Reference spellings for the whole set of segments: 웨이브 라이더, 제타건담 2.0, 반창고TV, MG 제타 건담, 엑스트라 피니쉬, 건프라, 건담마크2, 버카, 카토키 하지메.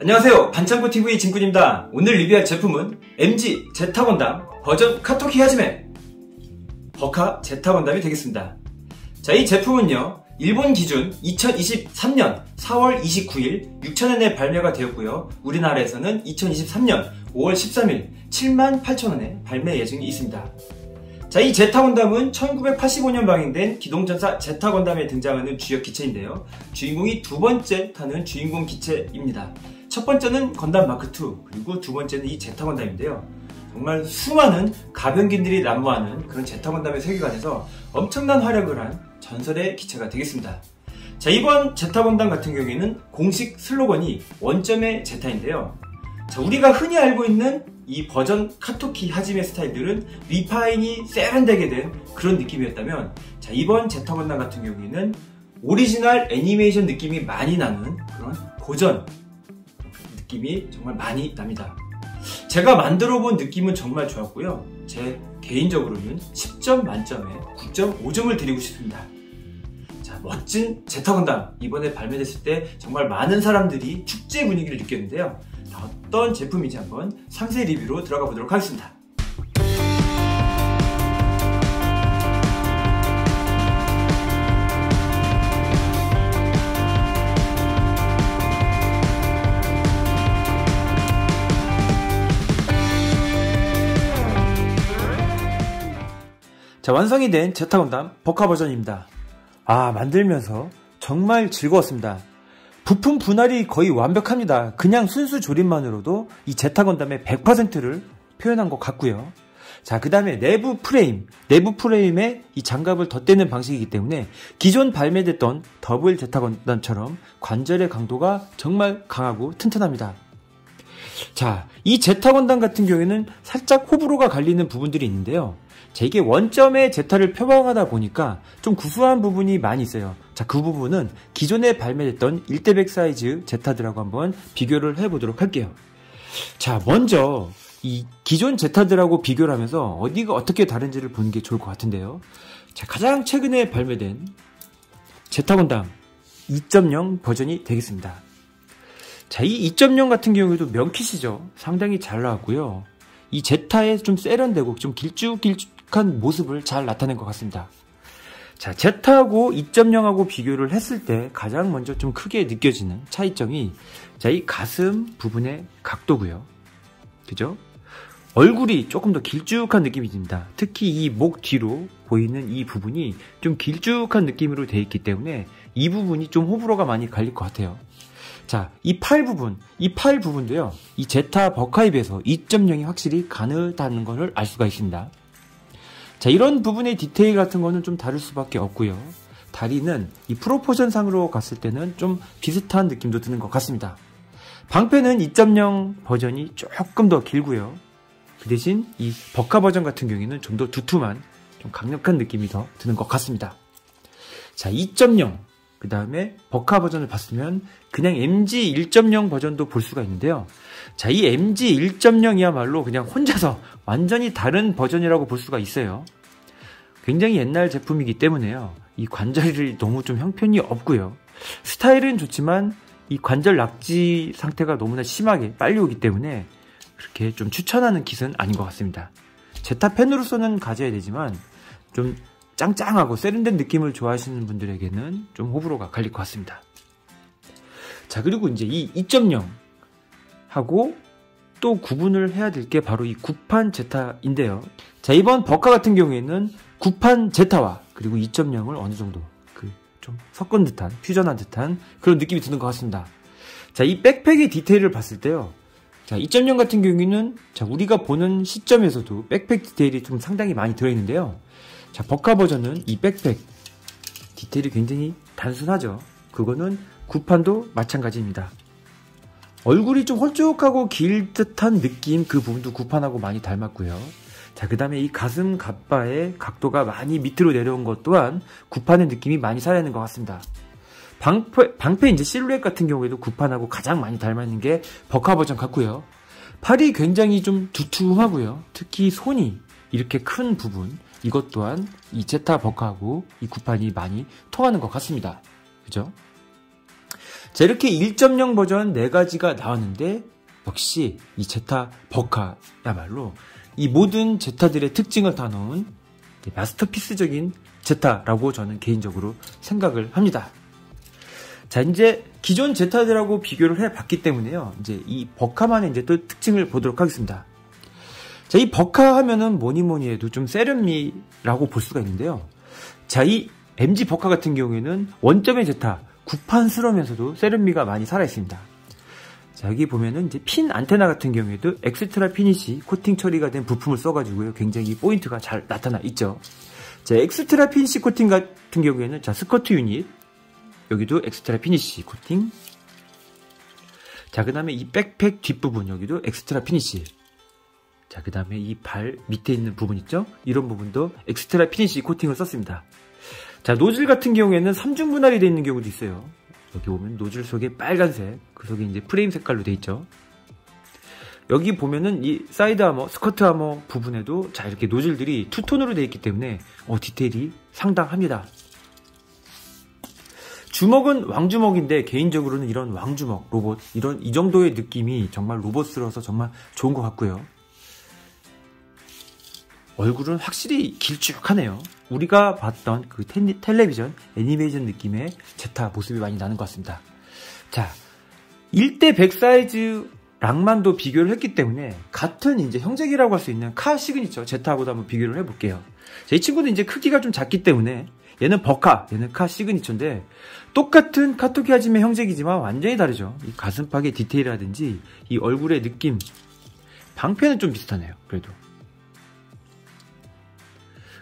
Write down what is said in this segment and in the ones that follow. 안녕하세요, 반창고TV 진꾼입니다. 오늘 리뷰할 제품은 MG 제타 건담 버전 카토키 하지메 버카 제타 건담이 되겠습니다. 자, 이 제품은요 일본 기준 2023년 4월 29일 6,000원에 발매가 되었고요, 우리나라에서는 2023년 5월 13일 78,000원에 발매 예정이 있습니다. 자, 이 제타 건담은 1985년 방영된 기동전사 제타 건담에 등장하는 주역 기체인데요, 주인공이 두 번째 타는 주인공 기체입니다. 첫 번째는 건담마크2, 그리고 두 번째는 이 제타 건담인데요, 정말 수많은 가변기들이 난무하는 그런 제타 건담의 세계관에서 엄청난 활약을 한 전설의 기체가 되겠습니다. 자, 이번 제타 건담 같은 경우에는 공식 슬로건이 원점의 제타인데요, 자, 우리가 흔히 알고 있는 이 버전 카토키 하지메 스타일들은 리파인이 세련되게 된 그런 느낌이었다면, 자, 이번 제타 건담 같은 경우에는 오리지널 애니메이션 느낌이 많이 나는 그런 고전 느낌이 정말 많이 납니다. 제가 만들어 본 느낌은 정말 좋았고요, 제 개인적으로는 10점 만점에 9.5점을 드리고 싶습니다. 자, 멋진 제타 건담 이번에 발매됐을 때 정말 많은 사람들이 축제 분위기를 느꼈는데요, 어떤 제품인지 한번 상세 리뷰로 들어가 보도록 하겠습니다. 자, 완성이 된 제타 건담 버카 버전입니다. 아, 만들면서 정말 즐거웠습니다. 부품 분할이 거의 완벽합니다. 그냥 순수 조립만으로도 이 제타 건담의 100%를 표현한 것 같고요. 자, 그 다음에 내부 프레임에 이 장갑을 덧대는 방식이기 때문에 기존 발매됐던 더블 제타 건담처럼 관절의 강도가 정말 강하고 튼튼합니다. 자, 이 제타 건담 같은 경우에는 살짝 호불호가 갈리는 부분들이 있는데요, 자, 이게 원점의 제타를 표방하다 보니까 좀 구수한 부분이 많이 있어요. 자, 그 부분은 기존에 발매됐던 1:100 사이즈 제타들하고 한번 비교를 해보도록 할게요. 자, 먼저 이 기존 제타들하고 비교를 하면서 어디가 어떻게 다른지를 보는 게 좋을 것 같은데요, 자, 가장 최근에 발매된 제타 건담 2.0 버전이 되겠습니다. 자, 이 2.0 같은 경우에도 명킷이죠. 상당히 잘 나왔고요, 이 제타의 좀 세련되고 좀 길쭉길쭉한 모습을 잘 나타낸 것 같습니다. 자, 제타하고 2.0하고 비교를 했을 때 가장 먼저 좀 크게 느껴지는 차이점이, 자, 이 가슴 부분의 각도고요, 그죠? 얼굴이 조금 더 길쭉한 느낌이 듭니다. 특히 이 목 뒤로 보이는 이 부분이 좀 길쭉한 느낌으로 되어 있기 때문에 이 부분이 좀 호불호가 많이 갈릴 것 같아요. 자, 이 팔 부분도요, 이 제타 버카에 비해서 2.0이 확실히 가느다는 것을 알 수가 있습니다. 자, 이런 부분의 디테일 같은 거는 좀 다를 수밖에 없고요, 다리는 이 프로포션 상으로 갔을 때는 좀 비슷한 느낌도 드는 것 같습니다. 방패는 2.0 버전이 조금 더 길고요, 그 대신 이 버카 버전 같은 경우에는 좀 더 두툼한, 좀 강력한 느낌이 더 드는 것 같습니다. 자, 2.0, 그 다음에 버카 버전을 봤으면 그냥 MG 1.0 버전도 볼 수가 있는데요, 자, 이 MG 1.0이야말로 그냥 혼자서 완전히 다른 버전이라고 볼 수가 있어요. 굉장히 옛날 제품이기 때문에요, 이 관절이 너무 좀 형편이 없고요, 스타일은 좋지만 이 관절 낙지 상태가 너무나 심하게 빨리 오기 때문에 그렇게 좀 추천하는 킷은 아닌 것 같습니다. 제타 팬으로서는 가져야 되지만 좀 짱짱하고 세련된 느낌을 좋아하시는 분들에게는 좀 호불호가 갈릴 것 같습니다. 자, 그리고 이제 이 2.0하고 또 구분을 해야 될 게 바로 이 구판 제타인데요, 자, 이번 버카 같은 경우에는 구판 제타와 그리고 2.0을 어느 정도 그 좀 섞은 듯한, 퓨전한 듯한 그런 느낌이 드는 것 같습니다. 자, 이 백팩의 디테일을 봤을 때요, 자, 2.0 같은 경우에는, 자, 우리가 보는 시점에서도 백팩 디테일이 좀 상당히 많이 들어있는데요, 자, 버카 버전은 이 백팩 디테일이 굉장히 단순하죠. 그거는 구판도 마찬가지입니다. 얼굴이 좀 홀쭉하고 길 듯한 느낌, 그 부분도 구판하고 많이 닮았고요, 자, 그 다음에 이 가슴 갓바의 각도가 많이 밑으로 내려온 것 또한 구판의 느낌이 많이 살아있는 것 같습니다. 방패 이제 실루엣 같은 경우에도 구판하고 가장 많이 닮아있는 게 버카 버전 같고요, 팔이 굉장히 좀 두툼하고요, 특히 손이 이렇게 큰 부분, 이것 또한 이 제타 버카하고 이 구판이 많이 통하는 것 같습니다. 그죠? 자, 이렇게 1.0 버전 4가지가 나왔는데 역시 이 제타 버카야말로 이 모든 제타들의 특징을 다 넣은 마스터피스적인 제타라고 저는 개인적으로 생각을 합니다. 자, 이제 기존 제타들하고 비교를 해봤기 때문에요, 이제 이 버카만의 이제 또 특징을 보도록 하겠습니다. 자, 이 버카 하면은 뭐니뭐니 해도 좀 세련미라고 볼 수가 있는데요. 자, 이 MG 버카 같은 경우에는 원점의 제타, 구판스러우면서도 세련미가 많이 살아있습니다. 자, 여기 보면은 이제 핀 안테나 같은 경우에도 엑스트라 피니쉬 코팅 처리가 된 부품을 써가지고요, 굉장히 포인트가 잘 나타나 있죠. 자, 엑스트라 피니쉬 코팅 같은 경우에는 자, 스커트 유닛, 여기도 엑스트라 피니쉬 코팅. 자, 그 다음에 이 백팩 뒷부분, 여기도 엑스트라 피니쉬. 자, 그 다음에 이 발 밑에 있는 부분 있죠? 이런 부분도 엑스트라 피니쉬 코팅을 썼습니다. 자, 노즐 같은 경우에는 3중 분할이 되어 있는 경우도 있어요. 여기 보면 노즐 속에 빨간색, 그 속에 이제 프레임 색깔로 되어 있죠. 여기 보면은 이 사이드 아머, 스커트 아머 부분에도 자, 이렇게 노즐들이 투톤으로 되어 있기 때문에 디테일이 상당합니다. 주먹은 왕주먹인데 개인적으로는 이런 왕주먹 로봇, 이런 이 정도의 느낌이 정말 로봇스러워서 정말 좋은 것 같고요. 얼굴은 확실히 길쭉하네요. 우리가 봤던 그 텔레비전 애니메이션 느낌의 제타 모습이 많이 나는 것 같습니다. 자, 1:100 사이즈랑만도 비교를 했기 때문에 같은 이제 형제기라고 할 수 있는 카 시그니처 제타하고도 한번 비교를 해볼게요. 자, 이 친구는 이제 크기가 좀 작기 때문에 얘는 버카, 얘는 카 시그니처인데 똑같은 카토키 하지메 형제기지만 완전히 다르죠. 이 가슴팍의 디테일이라든지 이 얼굴의 느낌, 방패는 좀 비슷하네요, 그래도.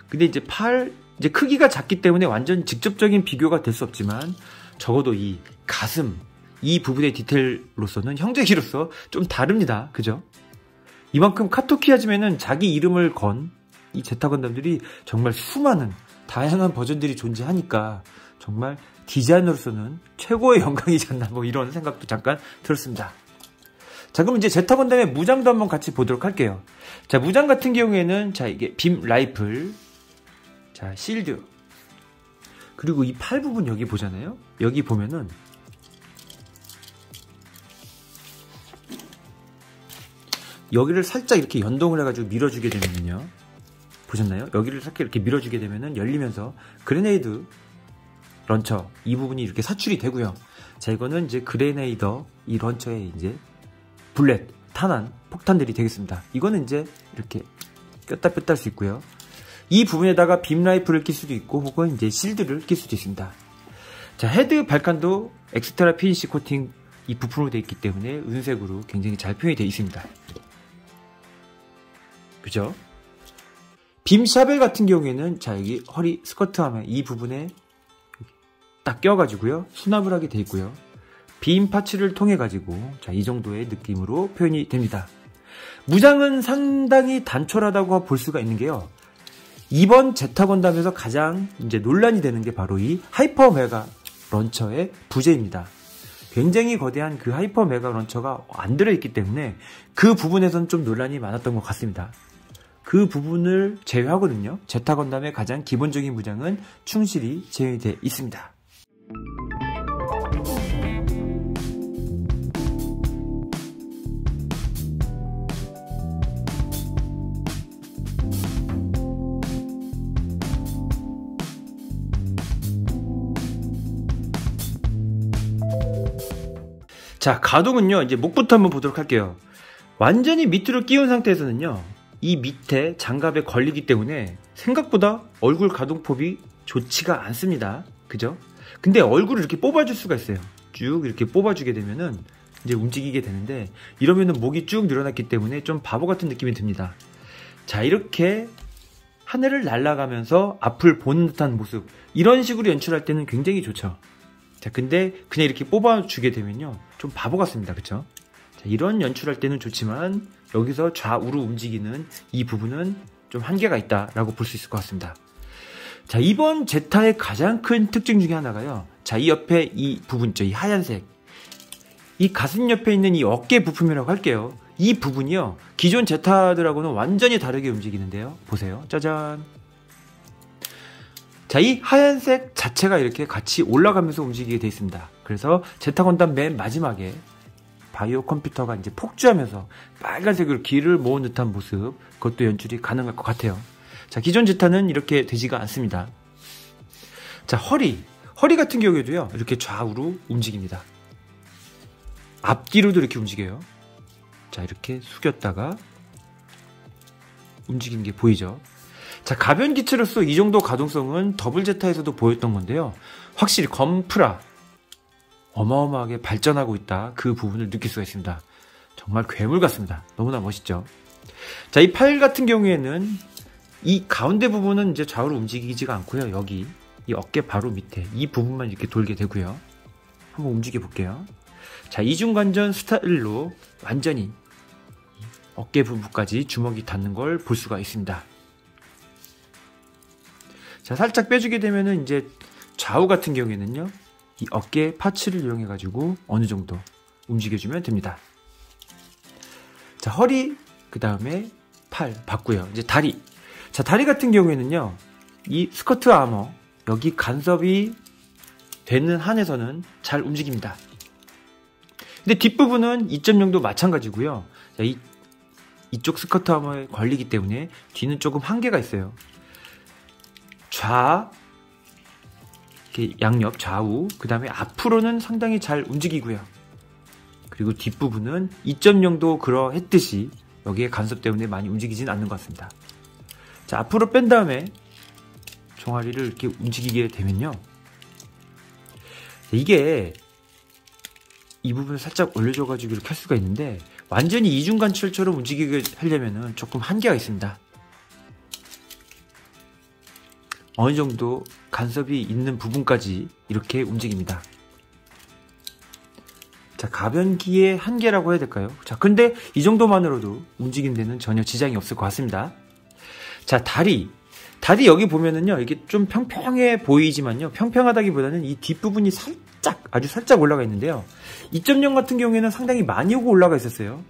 근데 이제 팔, 이제 크기가 작기 때문에 완전 직접적인 비교가 될 수 없지만 적어도 이 가슴, 이 부분의 디테일로서는 형제기로서 좀 다릅니다. 그죠? 이만큼 카토키 하지메는 자기 이름을 건 이 제타건담들이 정말 수많은 다양한 버전들이 존재하니까 정말 디자이너로서는 최고의 영광이지 않나, 뭐 이런 생각도 잠깐 들었습니다. 자, 그럼 이제 제타건담의 무장도 한번 같이 보도록 할게요. 자, 무장 같은 경우에는 자, 이게 빔 라이플, 자, 실드, 그리고 이 팔 부분 여기 보잖아요. 여기 보면은 여기를 살짝 이렇게 연동을 해가지고 밀어주게 되면요, 보셨나요? 여기를 살짝 이렇게 밀어주게 되면은 열리면서 그레네이드 런처 이 부분이 이렇게 사출이 되고요. 자, 이거는 이제 그레네이더 이 런처의 이제 블렛, 탄환, 폭탄들이 되겠습니다. 이거는 이제 이렇게 꼈다 뺐다 할 수 있고요. 이 부분에다가 빔 라이플을 낄 수도 있고 혹은 이제 실드를 낄 수도 있습니다. 자, 헤드 발칸도 엑스트라 피니쉬 코팅 이 부품으로 되어 있기 때문에 은색으로 굉장히 잘 표현이 되어 있습니다. 그죠? 빔 샤벨 같은 경우에는 자, 여기 허리 스커트 하면 이 부분에 딱 껴가지고요, 수납을 하게 되어 있고요. 빔 파츠를 통해 가지고 자, 이 정도의 느낌으로 표현이 됩니다. 무장은 상당히 단촐하다고 볼 수가 있는 게요, 이번 제타건담에서 가장 이제 논란이 되는 게 바로 이 하이퍼 메가 런처의 부재입니다. 굉장히 거대한 그 하이퍼 메가 런처가 안 들어있기 때문에 그 부분에선 좀 논란이 많았던 것 같습니다. 그 부분을 제외하거든요, 제타건담의 가장 기본적인 무장은 충실히 제외되어 있습니다. 자, 가동은요, 이제 목부터 한번 보도록 할게요. 완전히 밑으로 끼운 상태에서는요, 이 밑에 장갑에 걸리기 때문에 생각보다 얼굴 가동폭이 좋지가 않습니다. 그죠? 근데 얼굴을 이렇게 뽑아줄 수가 있어요. 쭉 이렇게 뽑아주게 되면은 이제 움직이게 되는데, 이러면은 목이 쭉 늘어났기 때문에 좀 바보 같은 느낌이 듭니다. 자, 이렇게 하늘을 날아가면서 앞을 보는 듯한 모습, 이런 식으로 연출할 때는 굉장히 좋죠. 자, 근데 그냥 이렇게 뽑아주게 되면요, 좀 바보 같습니다. 그쵸? 자, 이런 연출할 때는 좋지만 여기서 좌우로 움직이는 이 부분은 좀 한계가 있다라고 볼 수 있을 것 같습니다. 자, 이번 제타의 가장 큰 특징 중에 하나가요, 자, 이 옆에 이 부분 있죠, 이 하얀색, 이 가슴 옆에 있는 이 어깨 부품이라고 할게요. 이 부분이요, 기존 제타들하고는 완전히 다르게 움직이는데요, 보세요. 짜잔. 자, 이 하얀색 자체가 이렇게 같이 올라가면서 움직이게 돼 있습니다. 그래서 제타건담 맨 마지막에 바이오 컴퓨터가 이제 폭주하면서 빨간색으로 기를 모은 듯한 모습, 그것도 연출이 가능할 것 같아요. 자, 기존 제타는 이렇게 되지가 않습니다. 자, 허리 같은 경우에도요, 이렇게 좌우로 움직입니다. 앞뒤로도 이렇게 움직여요. 자, 이렇게 숙였다가 움직이는 게 보이죠. 자, 가변기체로서 이 정도 가동성은 더블 제타에서도 보였던 건데요, 확실히 건프라 어마어마하게 발전하고 있다, 그 부분을 느낄 수가 있습니다. 정말 괴물 같습니다. 너무나 멋있죠. 자, 이 팔 같은 경우에는 이 가운데 부분은 이제 좌우로 움직이지가 않고요, 여기 이 어깨 바로 밑에 이 부분만 이렇게 돌게 되고요. 한번 움직여 볼게요. 자, 이중관전 스타일로 완전히 어깨 부분까지 주먹이 닿는 걸 볼 수가 있습니다. 자, 살짝 빼주게 되면은 이제 좌우 같은 경우에는요, 이 어깨 파츠를 이용해가지고 어느 정도 움직여주면 됩니다. 자, 허리, 그 다음에 팔 봤고요. 이제 다리. 자, 다리 같은 경우에는요, 이 스커트 아머, 여기 간섭이 되는 한에서는 잘 움직입니다. 근데 뒷부분은 2.0도 마찬가지고요. 자, 이쪽 스커트 아머에 걸리기 때문에 뒤는 조금 한계가 있어요. 좌, 이렇게 양옆 좌우, 그 다음에 앞으로는 상당히 잘 움직이고요. 그리고 뒷부분은 2.0도 그러했듯이 여기에 간섭 때문에 많이 움직이진 않는 것 같습니다. 자, 앞으로 뺀 다음에 종아리를 이렇게 움직이게 되면요, 이게 이 부분을 살짝 올려줘가지고 이렇게 할 수가 있는데, 완전히 이중관철처럼 움직이게 하려면은 조금 한계가 있습니다. 어느 정도 간섭이 있는 부분까지 이렇게 움직입니다. 자, 가변기의 한계라고 해야 될까요? 자, 근데 이 정도만으로도 움직임 데는 전혀 지장이 없을 것 같습니다. 자, 다리 여기 보면은요, 이게 좀 평평해 보이지만요, 평평하다기보다는 이 뒷부분이 살짝, 아주 살짝 올라가 있는데요, 2.0 같은 경우에는 상당히 많이 오고 올라가 있었어요.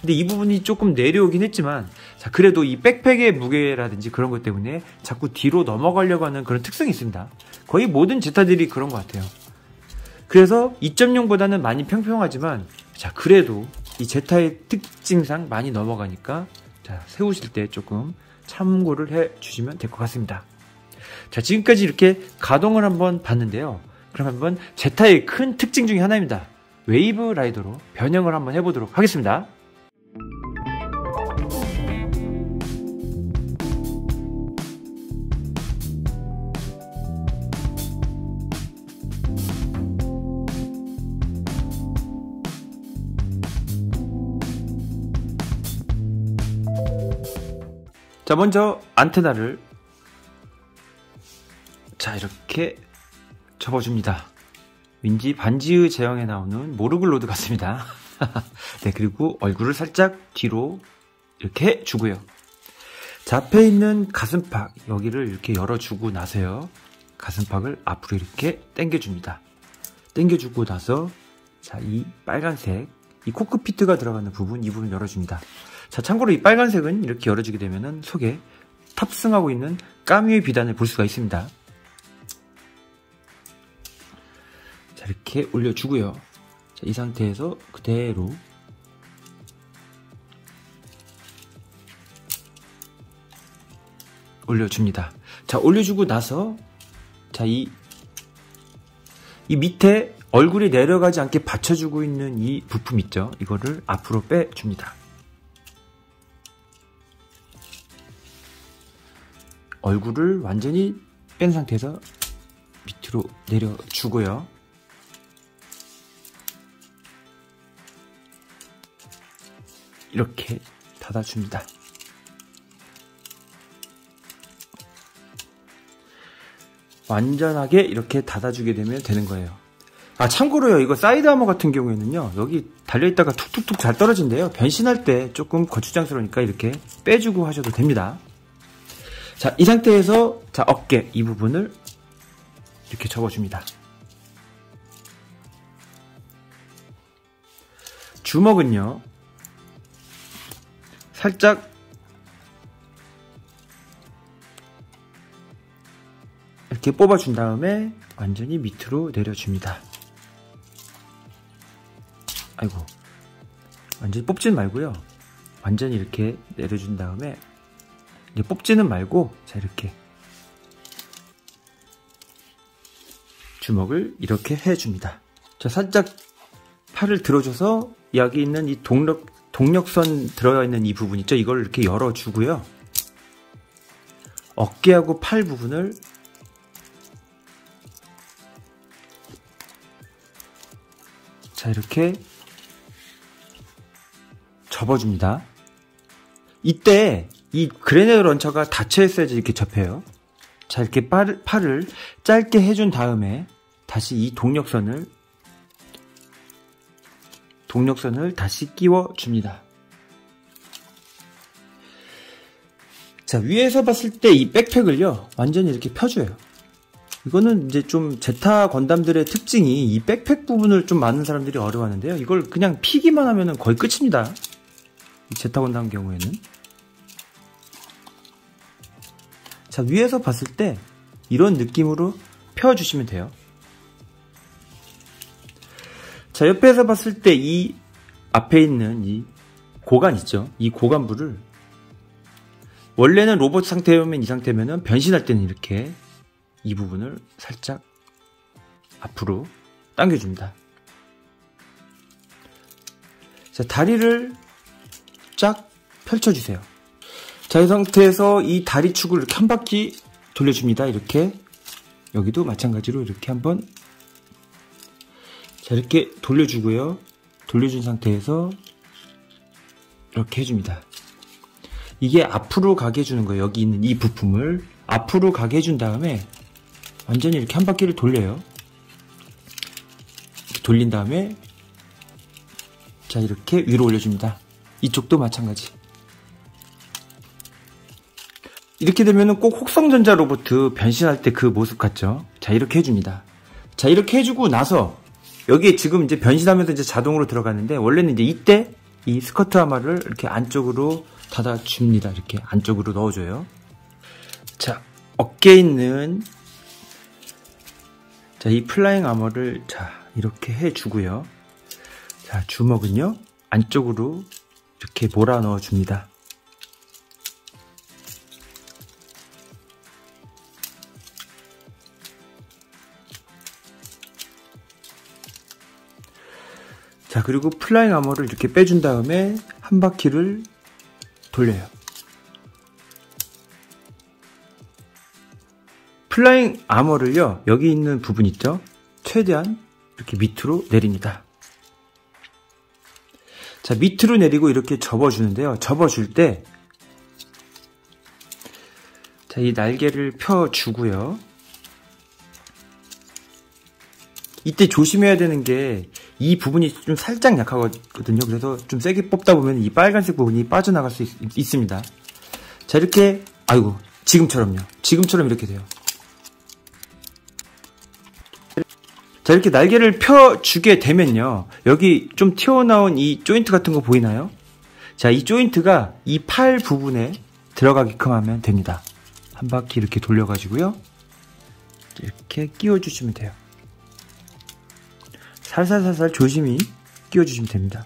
근데 이 부분이 조금 내려오긴 했지만, 자, 그래도 이 백팩의 무게라든지 그런 것 때문에 자꾸 뒤로 넘어가려고 하는 그런 특성이 있습니다. 거의 모든 제타들이 그런 것 같아요. 그래서 2.0보다는 많이 평평하지만, 자, 그래도 이 제타의 특징상 많이 넘어가니까, 자, 세우실 때 조금 참고를 해주시면 될 것 같습니다. 자, 지금까지 이렇게 가동을 한번 봤는데요, 그럼 한번 제타의 큰 특징 중에 하나입니다. 웨이브 라이더로 변형을 한번 해보도록 하겠습니다. 자, 먼저 안테나를, 자, 이렇게 접어줍니다. 왠지 반지의 제형에 나오는 모르글로드 같습니다. 네, 그리고 얼굴을 살짝 뒤로 이렇게 주고요. 자, 앞에 있는 가슴팍, 여기를 이렇게 열어주고 나서요, 가슴팍을 앞으로 이렇게 당겨줍니다. 당겨주고 나서, 자, 이 빨간색, 이 코크피트가 들어가는 부분, 이 부분 열어줍니다. 자, 참고로 이 빨간색은 이렇게 열어주게 되면은 속에 탑승하고 있는 까미의 비단을 볼 수가 있습니다. 자, 이렇게 올려주고요. 자, 이 상태에서 그대로 올려줍니다. 자, 올려주고 나서, 자, 이 밑에 얼굴이 내려가지 않게 받쳐주고 있는 이 부품 있죠? 이거를 앞으로 빼줍니다. 얼굴을 완전히 뺀 상태에서 밑으로 내려주고요. 이렇게 닫아줍니다. 완전하게 이렇게 닫아주게 되면 되는 거예요. 아, 참고로요, 이거 사이드 아머 같은 경우에는요, 여기 달려있다가 툭툭툭 잘 떨어진대요. 변신할 때 조금 거추장스러우니까 이렇게 빼주고 하셔도 됩니다. 자, 이 상태에서, 자, 어깨 이 부분을 이렇게 접어줍니다. 주먹은요, 살짝 이렇게 뽑아준 다음에 완전히 밑으로 내려줍니다. 아이고, 완전히 뽑진 말고요. 완전히 이렇게 내려준 다음에 이제 뽑지는 말고, 자, 이렇게 주먹을 이렇게 해줍니다. 자, 살짝 팔을 들어줘서 여기 있는 이 동력선 들어있는 이 부분 있죠? 이걸 이렇게 열어주고요. 어깨하고 팔 부분을 자, 이렇게 접어줍니다. 이때 이 그레네어 런처가 닫혀있어야지 이렇게 접혀요. 자, 이렇게 팔을 짧게 해준 다음에 다시 이 동력선을 다시 끼워줍니다. 자, 위에서 봤을 때 이 백팩을요, 완전히 이렇게 펴줘요. 이거는 이제 좀 제타 건담들의 특징이 이 백팩 부분을 좀 많은 사람들이 어려워하는데요. 이걸 그냥 피기만 하면은 거의 끝입니다. 이 제타 건담 경우에는. 자, 위에서 봤을 때 이런 느낌으로 펴주시면 돼요. 자, 옆에서 봤을 때 이 앞에 있는 이 고관 있죠? 이 고관부를 원래는 로봇 상태면 이 상태면은 변신할 때는 이렇게 이 부분을 살짝 앞으로 당겨줍니다. 자, 다리를 쫙 펼쳐주세요. 자, 이 상태에서 이 다리축을 이렇게 한 바퀴 돌려줍니다. 이렇게 여기도 마찬가지로 이렇게 한번, 자, 이렇게 돌려주고요. 돌려준 상태에서 이렇게 해줍니다. 이게 앞으로 가게 해주는 거예요. 여기 있는 이 부품을 앞으로 가게 해준 다음에 완전히 이렇게 한 바퀴를 돌려요. 돌린 다음에 자, 이렇게 위로 올려줍니다. 이쪽도 마찬가지. 이렇게 되면은 꼭 혹성전자 로봇 변신할 때 그 모습 같죠? 자, 이렇게 해줍니다. 자, 이렇게 해주고 나서 여기에 지금 이제 변신하면서 이제 자동으로 들어가는데, 원래는 이제 이때 이 스커트 하마를 이렇게 안쪽으로 닫아줍니다. 이렇게 안쪽으로 넣어줘요. 자, 어깨에 있는 자, 이 플라잉 아머를 자, 이렇게 해주고요. 자, 주먹은요 안쪽으로 이렇게 몰아 넣어줍니다. 자, 그리고 플라잉 아머를 이렇게 빼준 다음에 한 바퀴를 돌려요. 플라잉 아머를요, 여기 있는 부분 있죠? 최대한 이렇게 밑으로 내립니다. 자, 밑으로 내리고 이렇게 접어주는데요. 접어줄 때 자, 이 날개를 펴주고요. 이때 조심해야 되는 게 이 부분이 좀 살짝 약하거든요. 그래서 좀 세게 뽑다 보면 이 빨간색 부분이 빠져나갈 수 있습니다. 자, 이렇게, 아이고, 지금처럼요. 지금처럼 이렇게 돼요. 자, 이렇게 날개를 펴주게 되면요. 여기 좀 튀어나온 이 조인트 같은 거 보이나요? 자, 이 조인트가 이 팔 부분에 들어가게끔 하면 됩니다. 한 바퀴 이렇게 돌려가지고요. 이렇게 끼워주시면 돼요. 살살살살 조심히 끼워주시면 됩니다.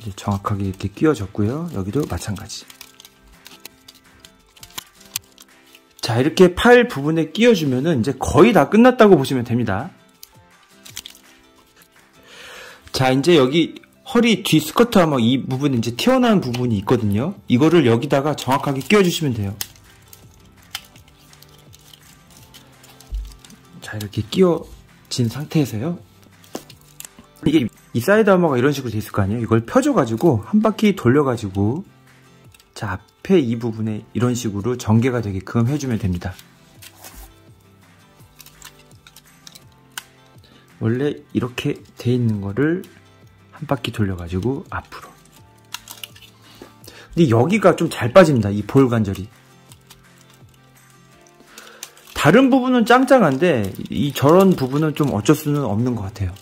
이제 정확하게 이렇게 끼워졌고요. 여기도 마찬가지. 자, 이렇게 팔 부분에 끼워주면은 이제 거의 다 끝났다고 보시면 됩니다. 자, 이제 여기 허리 뒤 스커트 아마 이 부분 이제 튀어나온 부분이 있거든요. 이거를 여기다가 정확하게 끼워주시면 돼요. 자, 이렇게 끼워진 상태에서요. 이게 이 사이드 아머가 이런 식으로 돼 있을 거 아니에요. 이걸 펴줘가지고 한 바퀴 돌려가지고 자, 앞에 이 부분에 이런 식으로 전개가 되게끔 해주면 됩니다. 원래 이렇게 돼 있는 거를 한 바퀴 돌려가지고 앞으로. 근데 여기가 좀 잘 빠집니다. 이 볼 관절이. 다른 부분은 짱짱한데 이 저런 부분은 좀 어쩔 수는 없는 것 같아요.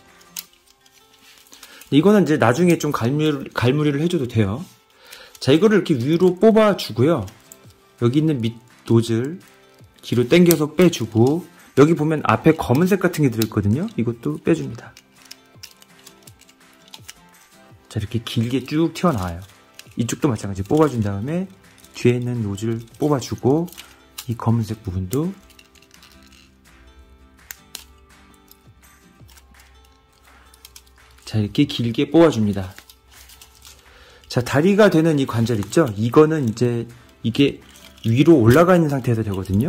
이거는 이제 나중에 좀 갈무리를 해줘도 돼요. 자, 이거를 이렇게 위로 뽑아주고요. 여기 있는 밑 노즐 뒤로 당겨서 빼주고, 여기 보면 앞에 검은색 같은 게 들어있거든요. 이것도 빼줍니다. 자, 이렇게 길게 쭉 튀어나와요. 이쪽도 마찬가지 뽑아준 다음에 뒤에 있는 노즐 뽑아주고, 이 검은색 부분도 자 이렇게 길게 뽑아줍니다. 자, 다리가 되는 이 관절 있죠? 이거는 이제 이게 위로 올라가 있는 상태에서 되거든요.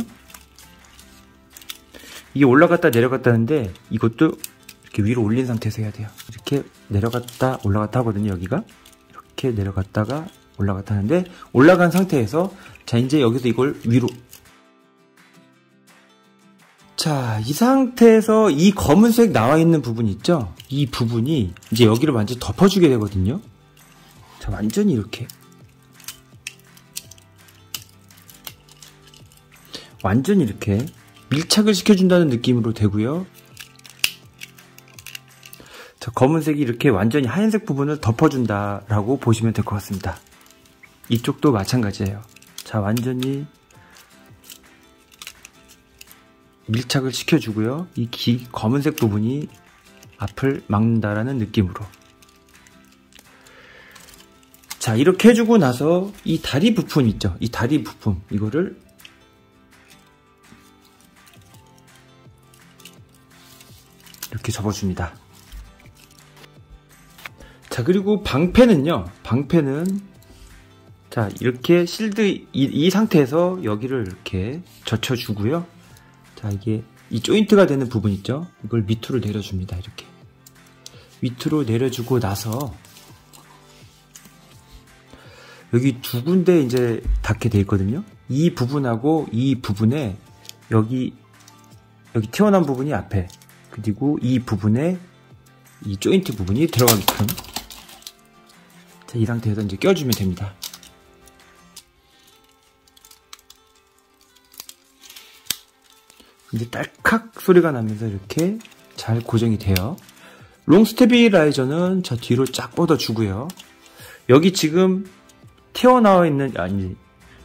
이게 올라갔다 내려갔다 하는데 이것도 이렇게 위로 올린 상태에서 해야 돼요. 이렇게 내려갔다 올라갔다 하거든요. 여기가 이렇게 내려갔다가 올라갔다 하는데, 올라간 상태에서 자 이제 여기서 이걸 위로, 자 이 상태에서 이 검은색 나와 있는 부분 있죠? 이 부분이 이제 여기를 완전히 덮어주게 되거든요. 자, 완전히 이렇게 밀착을 시켜준다는 느낌으로 되고요. 자, 검은색이 이렇게 완전히 하얀색 부분을 덮어준다라고 보시면 될 것 같습니다. 이쪽도 마찬가지예요. 자, 완전히 밀착을 시켜주고요. 이 검은색 부분이 앞을 막는다라는 느낌으로. 자, 이렇게 해주고 나서 이 다리 부품 있죠? 이 다리 부품, 이거를 이렇게 접어줍니다. 자, 그리고 방패는요, 자, 이렇게 실드, 이 상태에서 여기를 이렇게 젖혀주고요. 자, 이게 이 조인트가 되는 부분 있죠? 이걸 밑으로 내려줍니다. 이렇게 밑으로 내려주고 나서 여기 두 군데 이제 닿게 돼 있거든요. 이 부분하고 이 부분에 여기 튀어나온 부분이 앞에, 그리고 이 부분에 이 조인트 부분이 들어가게끔, 자, 이 상태에서 이제 껴주면 됩니다. 이제 딸칵 소리가 나면서 이렇게 잘 고정이 돼요. 롱 스테빌라이저는 저 뒤로 쫙 뻗어주고요. 여기 지금 튀어나와 있는,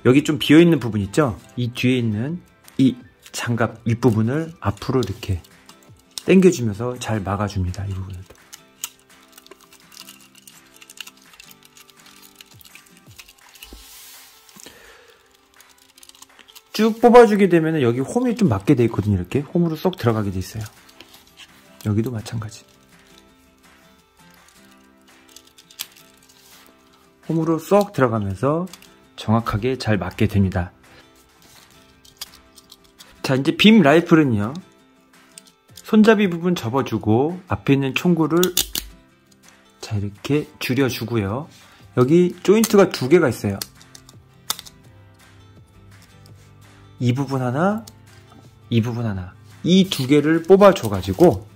여기 좀 비어있는 부분 있죠? 이 뒤에 있는 이 장갑 윗부분을 앞으로 이렇게 당겨주면서 잘 막아줍니다. 이 부분을. 쭉 뽑아주게 되면 여기 홈이 좀 맞게 돼 있거든요. 이렇게 홈으로 쏙 들어가게 돼 있어요. 여기도 마찬가지. 홈으로 쏙 들어가면서 정확하게 잘 맞게 됩니다. 자, 이제 빔 라이플은요, 손잡이 부분 접어주고 앞에 있는 총구를 자 이렇게 줄여주고요. 여기 조인트가 두 개가 있어요. 이 부분 하나, 이 부분 하나, 이 두 개를 뽑아줘가지고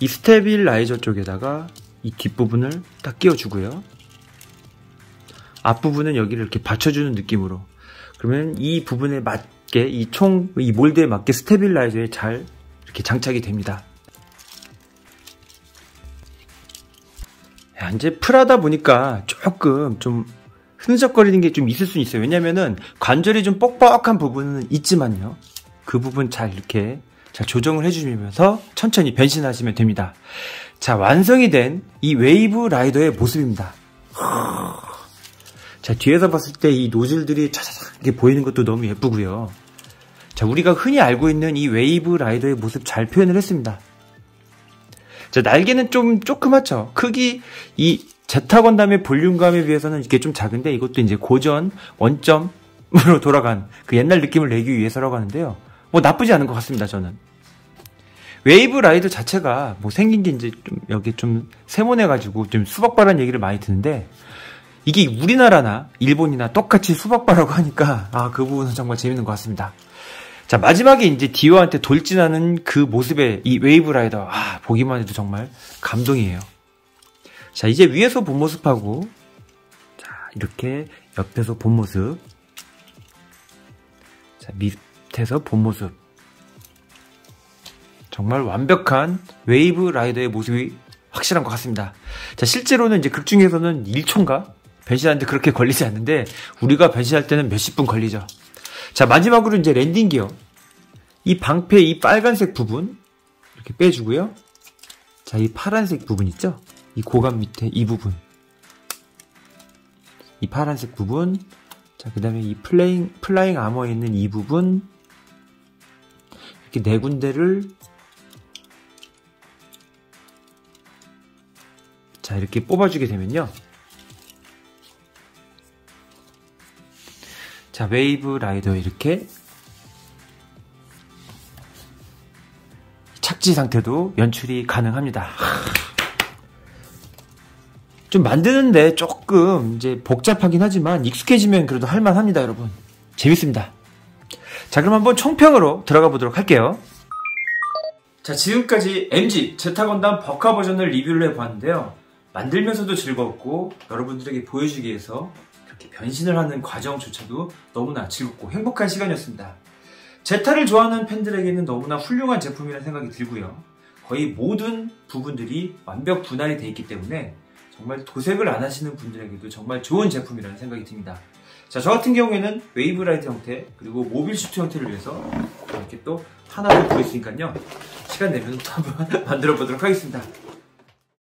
이 스테빌라이저 쪽에다가 이 뒷부분을 딱 끼워주고요. 앞부분은 여기를 이렇게 받쳐주는 느낌으로. 그러면 이 부분에 맞게, 이 몰드에 맞게 스테빌라이저에 잘 이렇게 장착이 됩니다. 야, 이제 풀하다 보니까 조금 좀 흔적거리는 게 좀 있을 수 있어요. 왜냐면은 관절이 좀 뻑뻑한 부분은 있지만요, 그 부분 잘 이렇게 잘 조정을 해주면서 천천히 변신하시면 됩니다. 자, 완성이 된 이 웨이브 라이더의 모습입니다. 자, 뒤에서 봤을 때 이 노즐들이 차차차 이렇게 보이는 것도 너무 예쁘고요. 자, 우리가 흔히 알고 있는 이 웨이브 라이더의 모습 잘 표현을 했습니다. 자, 날개는 좀 조그맣죠. 크기, 이 제타 건담의 볼륨감에 비해서는 이게 좀 작은데, 이것도 이제 고전 원점으로 돌아간 그 옛날 느낌을 내기 위해서라고 하는데요. 뭐 나쁘지 않은 것 같습니다, 저는. 웨이브 라이더 자체가 뭐 생긴 게 이제 좀 여기 좀 세모내가지고 좀 수박바라는 얘기를 많이 듣는데, 이게 우리나라나 일본이나 똑같이 수박바라고 하니까 아, 그 부분은 정말 재밌는 것 같습니다. 자, 마지막에 이제 디오한테 돌진하는 그 모습의 이 웨이브 라이더, 아, 보기만 해도 정말 감동이에요. 자, 이제 위에서 본 모습하고, 자, 이렇게 옆에서 본 모습, 자, 밑에서 본 모습, 정말 완벽한 웨이브 라이더의 모습이 확실한 것 같습니다. 자, 실제로는 이제 극 중에서는 1초인가? 변신하는데 그렇게 걸리지 않는데, 우리가 변신할 때는 몇십 분 걸리죠. 자, 마지막으로 이제 랜딩 기어. 이 방패 이 빨간색 부분, 이렇게 빼주고요. 자, 이 파란색 부분 있죠? 이 고관 밑에 이 부분. 이 파란색 부분. 자, 그 다음에 이 플라잉 아머에 있는 이 부분. 이렇게 네 군데를. 자, 이렇게 뽑아주게 되면요. 자, 웨이브 라이더 이렇게 착지 상태도 연출이 가능합니다. 좀 만드는데 조금 이제 복잡하긴 하지만 익숙해지면 그래도 할만합니다, 여러분. 재밌습니다. 자, 그럼 한번 총평으로 들어가 보도록 할게요. 자, 지금까지 MG 제타 건담 버카 버전을 리뷰를 해보았는데요. 만들면서도 즐거웠고 여러분들에게 보여주기 위해서 이렇게 변신을 하는 과정조차도 너무나 즐겁고 행복한 시간이었습니다. 제타를 좋아하는 팬들에게는 너무나 훌륭한 제품이라는 생각이 들고요. 거의 모든 부분들이 완벽 분할이 되어 있기 때문에 정말 도색을 안 하시는 분들에게도 정말 좋은 제품이라는 생각이 듭니다. 자, 저 같은 경우에는 웨이브라이드 형태 그리고 모빌 슈트 형태를 위해서 이렇게 또 하나를 보였으니까요. 시간 내면 또 한번 만들어 보도록 하겠습니다.